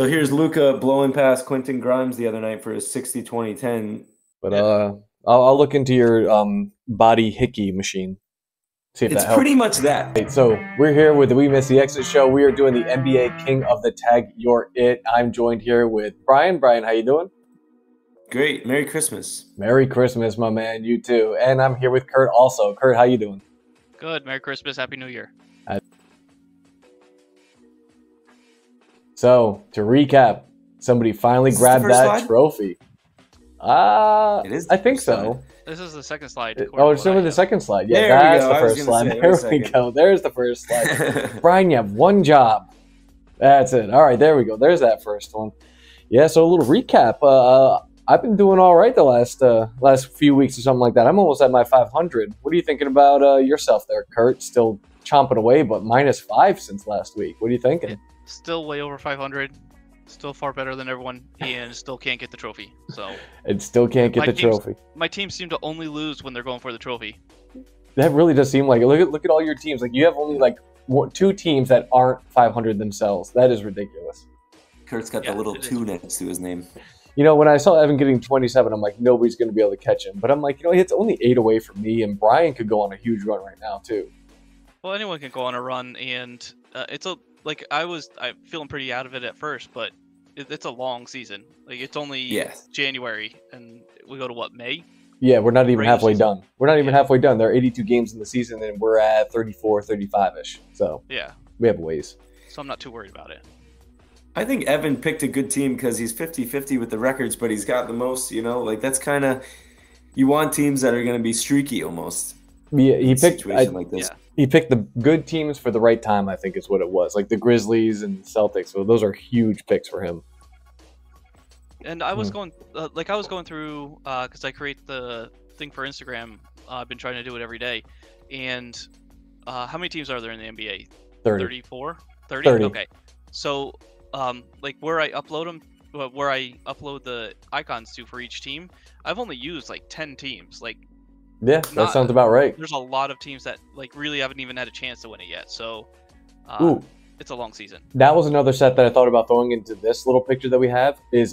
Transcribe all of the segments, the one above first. So here's Luka blowing past Quentin Grimes the other night for his 60-20-10. But I'll look into your body hickey machine. See if it's that pretty much that. So we're here with the We Missed the Exit show. We are doing the NBA King of the Tag You're It. I'm joined here with Brian. Brian, how you doing? Great. Merry Christmas. Merry Christmas, my man. You too. And I'm here with Kurt also. Kurt, how you doing? Good. Merry Christmas. Happy New Year. So to recap, somebody finally grabbed that slide? Trophy. It is. I think so. This is the second slide. Oh, it's only the second slide. Yeah, that's the first slide. There we go. There's the first slide. Brian, you have one job. That's it. All right, there we go. There's that first one. Yeah. So a little recap. I've been doing all right the last few weeks or something like that. I'm almost at my 500. What are you thinking about yourself there, Kurt? Still chomping away, but -5 since last week. What are you thinking? Still way over 500. Still far better than everyone, and still can't get the trophy. So it still can't get the trophy. My team seemed to only lose when they're going for the trophy. That really does seem like it. Look at all your teams. Like you have only like two teams that aren't 500 themselves. That is ridiculous. Kurt's got the little 2 next to his name. You know, when I saw Evan getting 27, I'm like, nobody's going to be able to catch him. But I'm like, you know, it's only 8 away from me, and Brian could go on a huge run right now too. Well, anyone can go on a run, and it's a. Like I'm feeling pretty out of it at first, but it's a long season. Like it's only January, and we go to what, May? Yeah, we're not even halfway done. We're not even halfway done. There are 82 games in the season, and we're at 34, 35-ish. So yeah, we have ways. So I'm not too worried about it. I think Evan picked a good team because he's 50-50 with the records, but he's got the most. You know, like that's kind of you want teams that are going to be streaky almost. Yeah, he picked like this. Yeah. He picked the good teams for the right time, I think is what it was. Like the Grizzlies and Celtics, so those are huge picks for him. And I was going through because I create the thing for Instagram. I've been trying to do it every day. And how many teams are there in the NBA? 30. 34? 30? Okay. So like where I upload them, where I upload the icons to for each team, I've only used like 10 teams. Like. Yeah, that sounds about right. There's a lot of teams that like really haven't even had a chance to win it yet, so it's a long season. That was another set that I thought about throwing into this little picture that we have is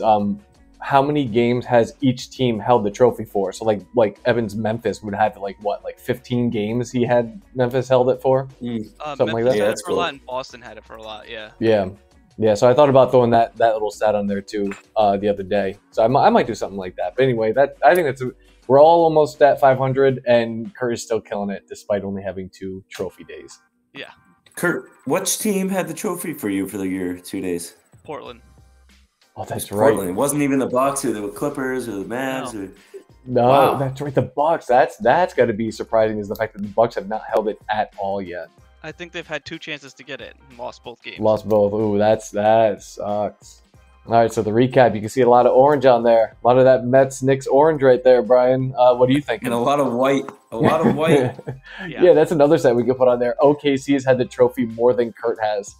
how many games has each team held the trophy for? So like Evan's Memphis would have like 15 games he had Memphis held it for, something Memphis like that. Yeah, that's cool. A lot, and Boston had it for a lot. Yeah. So I thought about throwing that little stat on there too the other day. So I might do something like that. But anyway, I think that's. We're all almost at 500, and Kurt is still killing it despite only having 2 trophy days. Yeah. Kurt, which team had the trophy for you for the year 2 days? Portland. Oh, that's right. Portland. It wasn't even the Bucks or the Clippers or the Mavs. No, that's right. The Bucks. That's got to be surprising is the fact that the Bucks have not held it at all yet. I think they've had 2 chances to get it and lost both games. Lost both. Ooh, that sucks. All right, so the recap, you can see a lot of orange on there. A lot of that Mets-Knicks orange right there, Brian. What do you think? And a lot of white. A lot of white. Yeah, that's another set we could put on there. OKC has had the trophy more than Kurt has.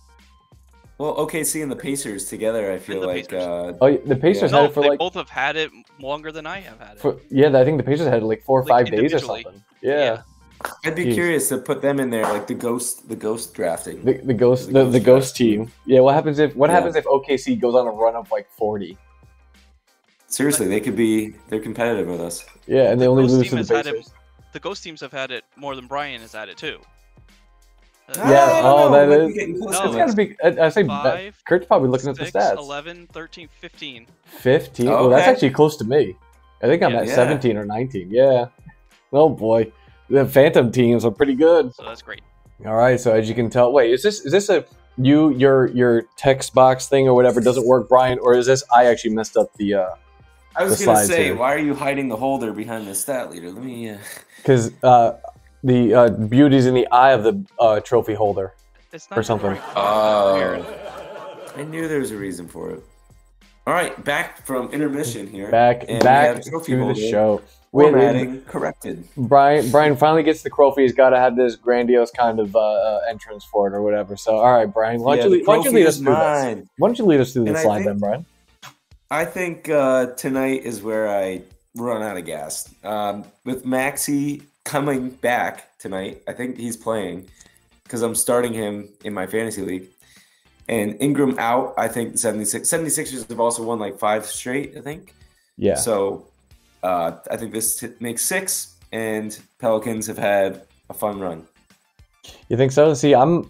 Well, OKC and the Pacers together, I feel like. The Pacers had it for like... They both have had it longer than I have had it. I think the Pacers had it like 4 or 5 days or something. Yeah. I'd be curious to put them in there, like the ghost drafting, the ghost team. Yeah, what happens if OKC goes on a run of like 40? Seriously, they're competitive with us. Yeah, and they only lose to the Pacers. The ghost teams have had it more than Brian has had it too. Yeah, that is. It's gotta be. I say 5. Kurt's probably looking at the stats. 11, 13, 15. 15. Oh, that's actually close to me. I think I'm at 17 or 19. Yeah. Oh boy. The Phantom teams are pretty good. So that's great. All right. So as you can tell, wait, is this a your text box thing or whatever doesn't work, Brian, or is this I actually messed up the? I was going to say, why are you hiding the holder behind the stat leader? Let me. Because the beauty's in the eye of the trophy holder, it's not or something. I knew there was a reason for it. All right, back from intermission here. Back to the show. Formatting corrected. Brian finally gets the trophy. He's got to have this grandiose kind of entrance for it or whatever. So, all right, Brian, why don't you lead us through this slide then, Brian? I think tonight is where I run out of gas. With Maxey coming back tonight, I think he's playing because I'm starting him in my fantasy league. And Ingram out, I think the 76ers have also won like 5 straight, I think. Yeah. So I think this makes 6, and Pelicans have had a fun run. You think so? See, I'm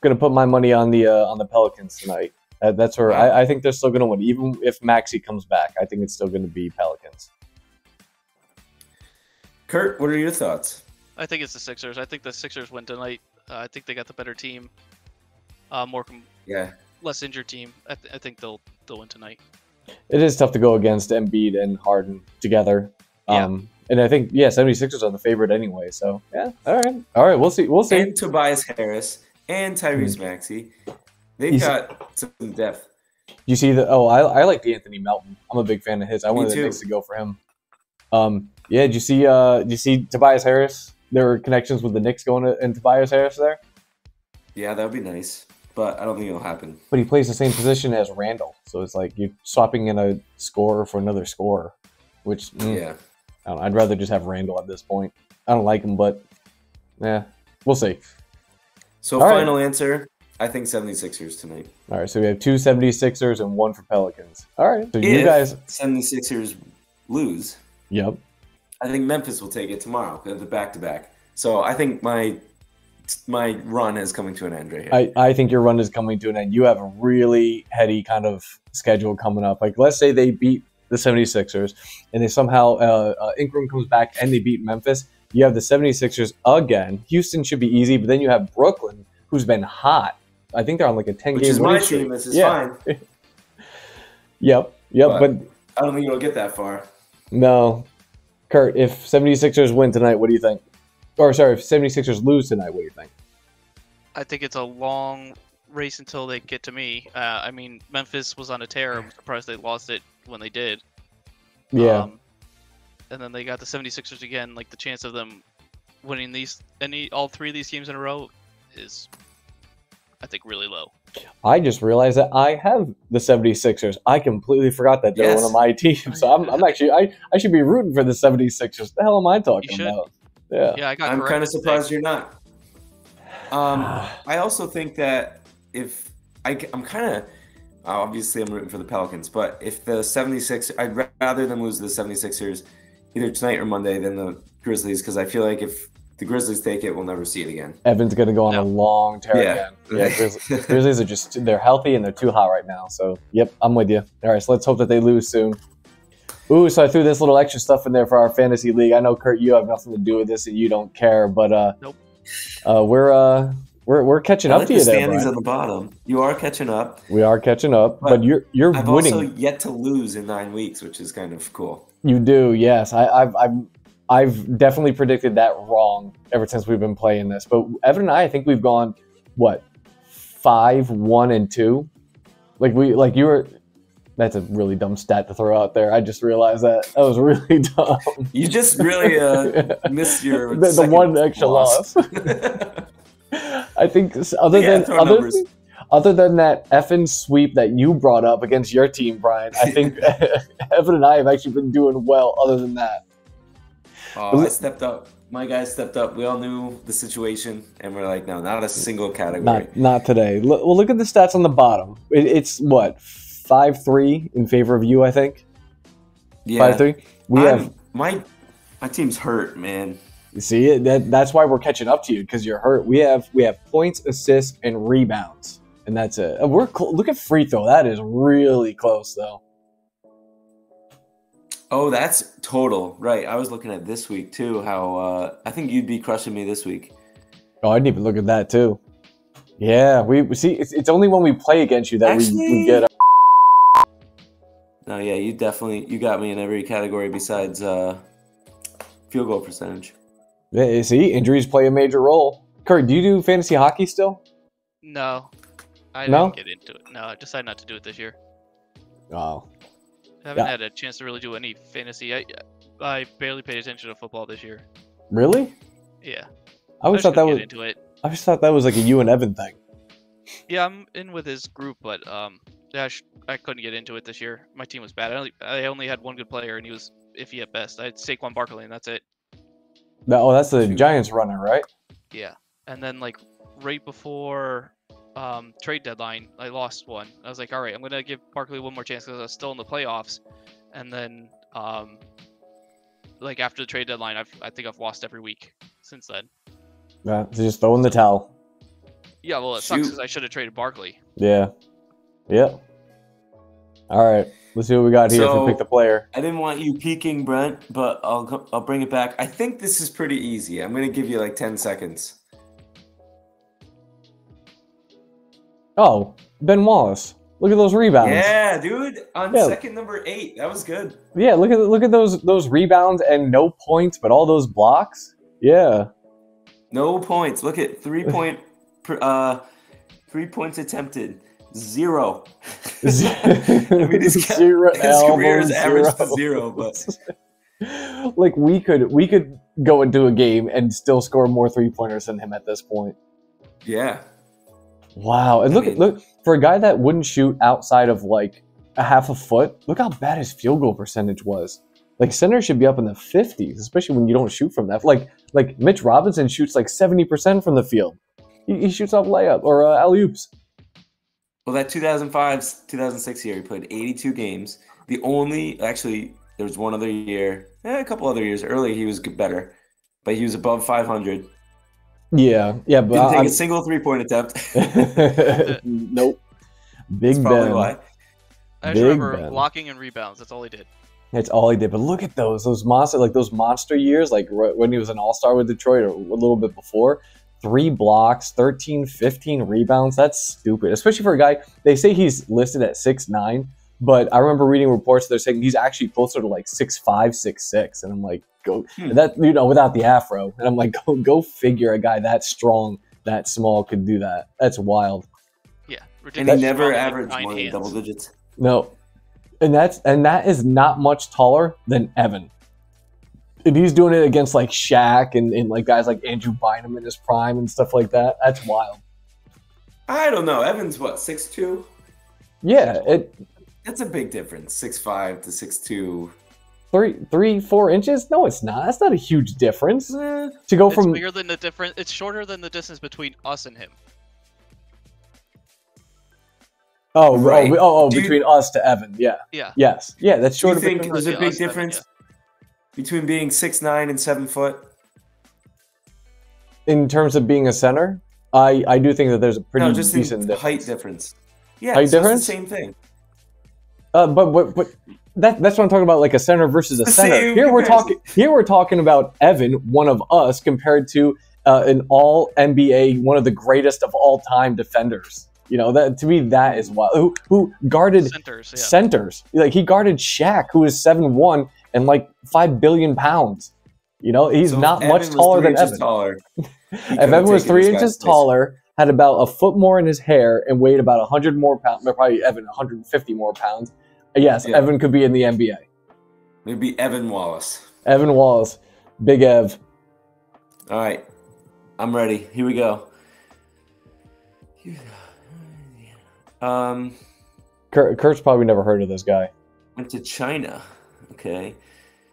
gonna put my money on the Pelicans tonight. That's where I think they're still gonna win, even if Maxey comes back. I think it's still gonna be Pelicans. Kurt, what are your thoughts? I think it's the Sixers. I think the Sixers win tonight. I think they got the better team, less injured team. I think they'll win tonight. It is tough to go against Embiid and Harden together. And I think 76ers are the favorite anyway. So yeah, all right, we'll see. And Tobias Harris and Tyrese Maxey, they've got some depth. You see the I like the Anthony Melton. I'm a big fan of his. I wanted the Knicks to go for him. Did you see? Did you see Tobias Harris? There were connections with the Knicks going and Tobias Harris there. Yeah, that would be nice, but I don't think it'll happen. But he plays the same position as Randall, so it's like you're swapping in a scorer for another scorer, which I don't know, I'd rather just have Randall at this point. I don't like him, but we'll see. So final answer, I think 76ers tonight. All right, so we have 2 76ers and 1 for Pelicans. All right, so you guys 76ers lose. Yep. I think Memphis will take it tomorrow, the back-to-back. So I think my run is coming to an end right here. I think your run is coming to an end. You have a really heady kind of schedule coming up. Like, let's say they beat the 76ers, and they somehow Ingram comes back and they beat Memphis. You have the 76ers again. Houston should be easy, but then you have Brooklyn, who's been hot. I think they're on like a 10-game winning streak. Which is my team. This is fine. Yep. But I don't think you'll get that far. No. Kurt, if 76ers win tonight, what do you think? Or sorry, if 76ers lose tonight, what do you think? I think it's a long race until they get to me. I mean, Memphis was on a tear. I'm surprised they lost it when they did. Yeah. And then they got the 76ers again. Like, the chance of them winning all 3 of these games in a row is, I think, really low. I just realized that I have the 76ers. I completely forgot that they're one of my teams. So I'm actually I should be rooting for the 76ers. What the hell am I talking about? Yeah, I'm kind of surprised you're not. I also think that I'm kind of obviously I'm rooting for the Pelicans, but if the 76ers, I'd rather them lose to the 76ers either tonight or Monday than the Grizzlies, because I feel like if the Grizzlies take it, we'll never see it again. Evan's going to go on a long tear again. Yeah, Grizzlies are just, they're healthy and they're too hot right now. So, yep, I'm with you. All right, so let's hope that they lose soon. Ooh, so I threw this little extra stuff in there for our fantasy league. I know, Kurt, you have nothing to do with this and you don't care, but nope. We're catching up to you there, Brian. Standings on the bottom. You are catching up. We are catching up, but you're winning. I've also yet to lose in 9 weeks, which is kind of cool. You do, yes. I've definitely predicted that wrong ever since we've been playing this. But Evan and I think we've gone, 5, 1, and 2? That's a really dumb stat to throw out there. I just realized that was really dumb. You just really missed your the one extra loss. I think other than that effing sweep that you brought up against your team, Brian, I think Evan and I have actually been doing well other than that. Oh, I stepped up. My guys stepped up. We all knew the situation, and we're like, no, not a single category. Not today. Well, look at the stats on the bottom. It's what, 5-3 in favor of you, I think. Yeah, 5-3. My team's hurt, man. You see, that's why we're catching up to you, because you're hurt. We have points, assists, and rebounds, and that's it. We're look at free throw. That is really close, though. Oh, that's total. Right. I was looking at this week, too, how I think you'd be crushing me this week. Oh, I didn't even look at that, too. Yeah, we see, it's only when we play against you that we get up. No, yeah, you got me in every category besides field goal percentage. Yeah, see, injuries play a major role. Kurt, do you do fantasy hockey still? No, I didn't get into it. No, I decided not to do it this year. Oh. I haven't had a chance to really do any fantasy. I barely paid attention to football this year. Really? Yeah. I always thought that was into it. I just thought that was like a you and Evan thing. Yeah, I'm in with his group, but I couldn't get into it this year. My team was bad. I only had one good player, and he was iffy at best. I had Saquon Barkley, and that's it. No, that's the Giants runner, right? Yeah, and then right before trade deadline, I lost one. I was like, all right, I'm going to give Barkley one more chance because I was still in the playoffs. And then, like, after the trade deadline, I think I've lost every week since then. Yeah, so just throw in the towel. Yeah, well, it sucks because I should have traded Barkley. Yeah. Yep. All right, let's see what we got here for pick the player. I didn't want you peeking, Brent, but I'll bring it back. I think this is pretty easy. I'm going to give you like 10 seconds. Oh, Ben Wallace. Look at those rebounds. Yeah, dude, on second number 8. That was good. Yeah, look at those rebounds and no points, but all those blocks. Yeah. No points. Look at 3 points attempted. 0. I mean, his career is average to zero, but like we could go into a game and still score more 3-pointers than him at this point. Yeah. Wow. And look for a guy that wouldn't shoot outside of like a half a foot, look how bad his field goal percentage was. Like center should be up in the 50s, especially when you don't shoot from that. Like Mitch Robinson shoots like 70% from the field. He shoots off layup or alley-oops. Well, that 2005-2006 year, he played 82 games. The only, actually, there was one other year, a couple other years earlier, he was better, but he was above 500. Yeah, but didn't take a single 3-point attempt. Nope. Big Ben. That's probably why. I just remember blocking and rebounds. That's all he did. That's all he did. But look at those monster years, like when he was an All-Star with Detroit, or a little bit before. 3 blocks, 13, 15 rebounds. That's stupid, especially for a guy. They say he's listed at 6'9", but I remember reading reports that they're saying he's actually closer to like 6'5", 6'6", and I'm like, go that, you know, without the afro. And I'm like, go figure, a guy that strong, that small could do that. That's wild. Yeah, ridiculous. And he never averaged more than double digits. No, and that is not much taller than Evan. And he's doing it against like Shaq and like guys like Andrew Bynum in his prime and stuff like that. That's wild. I don't know. Evan's what, 6'2"? Yeah, that's a big difference. 6'5" to 6'2". 3-4 inches? No, it's not. That's not a huge difference. To go from bigger than the difference. It's shorter than the distance between us and him. Oh right. Oh, between us to Evan. Yeah. Yeah. Yes. Yeah. That's shorter. Do you think there's a big difference? Evan, yeah. Between being 6'9" and 7 foot, in terms of being a center, I do think that there's a pretty decent difference. Height difference. Yeah, height difference. Same thing. But that's what I'm talking about, like a center versus a center. Here we're talking about Evan, one of us, compared to an all NBA, one of the greatest of all time defenders. You know, that to me, that is wild. Who guarded centers? Like he guarded Shaq, who is 7'1" and like 5 billion pounds. You know, he's not much taller than Evan. If Evan was 3 inches taller, had about a foot more in his hair, and weighed about 100 more pounds, probably Evan 150 more pounds, yes, yeah. Evan could be in the NBA. It'd be Evan Wallace. Evan Wallace. Big Ev. All right. I'm ready. Here we go. Kurt's probably never heard of this guy. Went to China. Okay.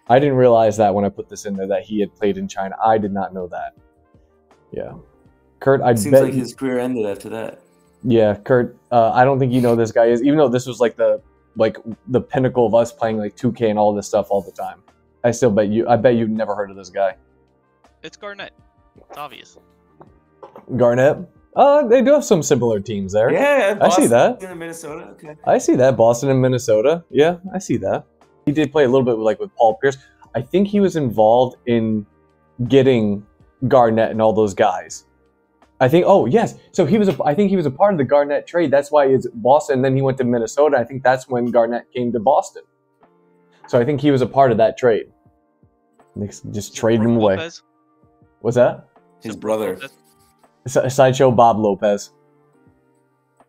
I didn't realize that when I put this in there that he had played in China. I did not know that. Yeah. Kurt, it seems like his career ended after that. Yeah, Kurt, I don't think you know who this guy is, even though this was like the pinnacle of us playing like 2K and all this stuff all the time. I still bet you you've never heard of this guy. It's Garnett. It's obvious. Garnett? They do have some similar teams there. Yeah, Boston, I see that. And Minnesota, okay. I see that. Boston and Minnesota. Yeah, I see that. He did play a little bit with Paul Pierce. I think he was involved in getting Garnett and all those guys. I think. Oh yes, so he was. I think he was a part of the Garnett trade. That's why it's Boston. Then he went to Minnesota. I think that's when Garnett came to Boston. So I think he was a part of that trade. Knicks just traded him away. Lopez? What's that? His brother. Sideshow Bob Lopez.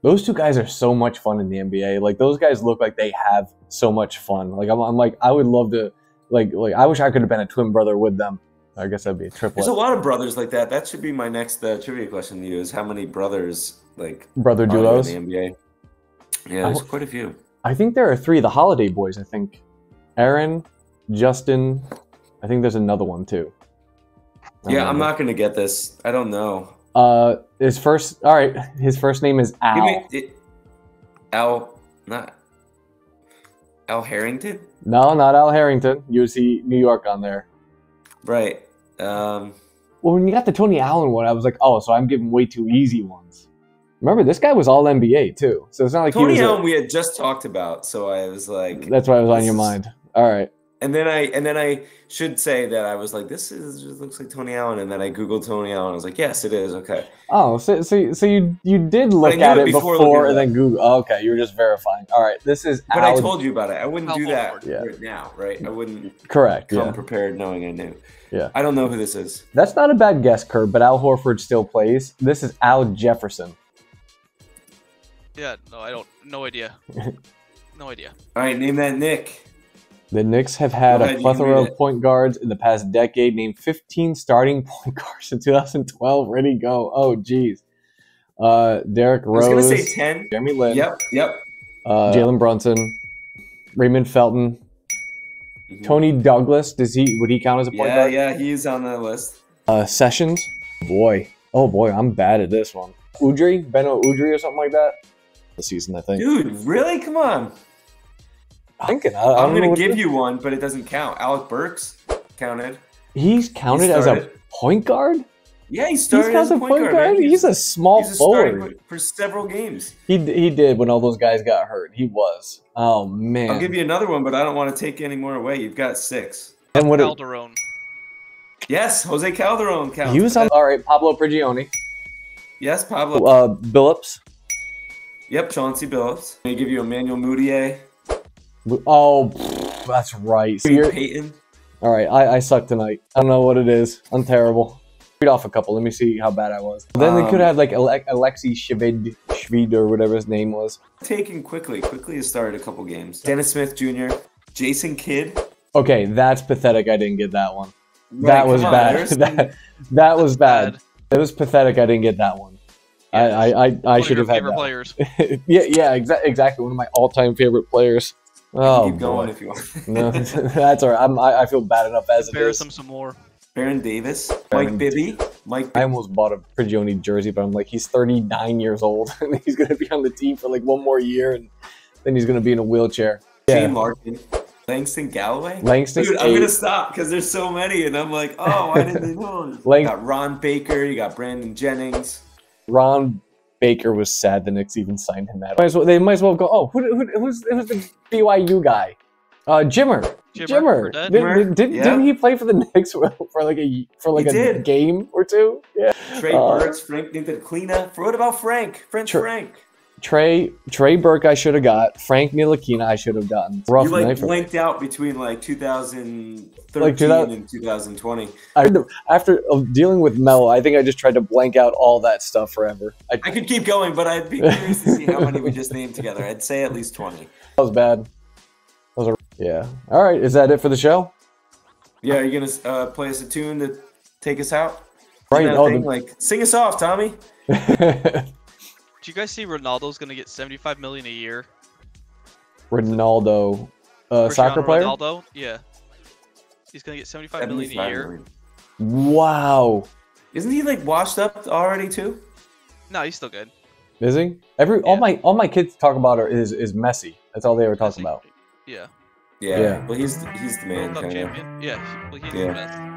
Those two guys are so much fun in the NBA. Like those guys look like they have so much fun. Like I'm like I would love to, like I wish I could have been a twin brother with them. I guess that'd be a triplet. There's a lot of brothers like that. That should be my next trivia question to you: is how many brothers brother duos in the NBA? Yeah, there's quite a few. I think there are 3. The Holiday Boys. I think Aaron, Justin. I think there's another one too. Yeah, I'm not gonna get this. I don't know. His first name is Al. Not Al Harrington? No, not Al Harrington. You see New York on there. Right. Well, when you got the Tony Allen one, I was like, oh, so I'm giving way too easy ones. Remember, this guy was all NBA too, so it's not like Tony Allen we had just talked about. So I was like, that's why I was on your mind. All right. And then I should say that I was like, this is just looks like Tony Allen, and then I googled Tony Allen. I was like, yes, it is. Okay. Oh, so you did look at it before and then Google. Oh, okay, you were just verifying. All right, this is. But I told you about it. I wouldn't do that right now, right? I wouldn't. Correct. Come prepared, knowing I knew. Yeah. I don't know who this is. That's not a bad guess, Kerb. But Al Horford still plays. This is Al Jefferson. Yeah. No, I don't. No idea. No idea. All right, name that Nick. The Knicks have had a plethora of point guards in the past decade. Named 15 starting point guards in 2012. Ready, go. Oh, geez. Derrick Rose. I was going to say 10. Jeremy Lin. Yep. Jalen Brunson. Raymond Felton. Mm-hmm. Tony Douglas. Would he count as a point guard? Yeah, he's on the list. Sessions. Boy. Oh, boy, I'm bad at this one. Udry? Beno Udry or something like that? The season, I think. Dude, really? Come on. I'm going to give you one, but it doesn't count. Alec Burks counted. He's counted as a point guard? Yeah, he started as a point guard. He's a small forward for several games. He did when all those guys got hurt. He was. Oh, man. I'll give you another one, but I don't want to take any more away. You've got 6. And what Calderon. Yes, Jose Calderon counted. He was on. All right, Pablo Prigioni. Yes, Pablo. Billups. Yep, Chauncey Billups. They give you Emmanuel Mudiay. Oh, that's right. Peyton. All right, I suck tonight. I don't know what it is. I'm terrible. Read off a couple. Let me see how bad I was. Then they could have like Alexei Shved or whatever his name was. Taken quickly. Quickly has started a couple games. Dennis Smith Jr. Jason Kidd. Okay, that's pathetic. I didn't get that one. Right, that was bad. That was bad. It was pathetic. I didn't get that one. I should have had that. One of your favorite players. yeah, exactly. One of my all-time favorite players. Oh, keep going if you want. No, that's all right. I feel bad enough as it is. Some more. Baron Davis. Mike Bibby. I almost bought a Prigioni jersey, but I'm like, he's 39 years old, and he's going to be on the team for like one more year, and then he's going to be in a wheelchair. Shane Larkin. Langston Galloway? Dude, I'm going to stop because there's so many, and I'm like, oh, why didn't they know? You got Ron Baker. You got Brandon Jennings. Ron Baker was sad the Knicks even signed him that. They might as well go, oh, who's the BYU guy? Jimmer. Didn't he play for the Knicks for like a game or two? Yeah. Trey Burke, Frank Ntilikina. What about Frank? Trey Burke I should have got. Frank Ntilikina I should have gotten. Rough you like blanked out between like 2013 and 2020. After dealing with Melo, I think I just tried to blank out all that stuff forever. I could keep going, but I'd be curious to see how many we just named together. I'd say at least 20. That was bad. Yeah. All right. Is that it for the show? Yeah. Are you gonna play us a tune to take us out? Right. Sing us off, Tommy. Do you guys see Ronaldo's going to get $75 million a year? Ronaldo, soccer player. Ronaldo, yeah, he's going to get $75 million a year. Wow! Isn't he like washed up already too? No, he's still good. Is he? All my kids talk about is Messi. That's all they ever talk about. Yeah. Well, he's the man. Champion. Yeah. Well, he's the best.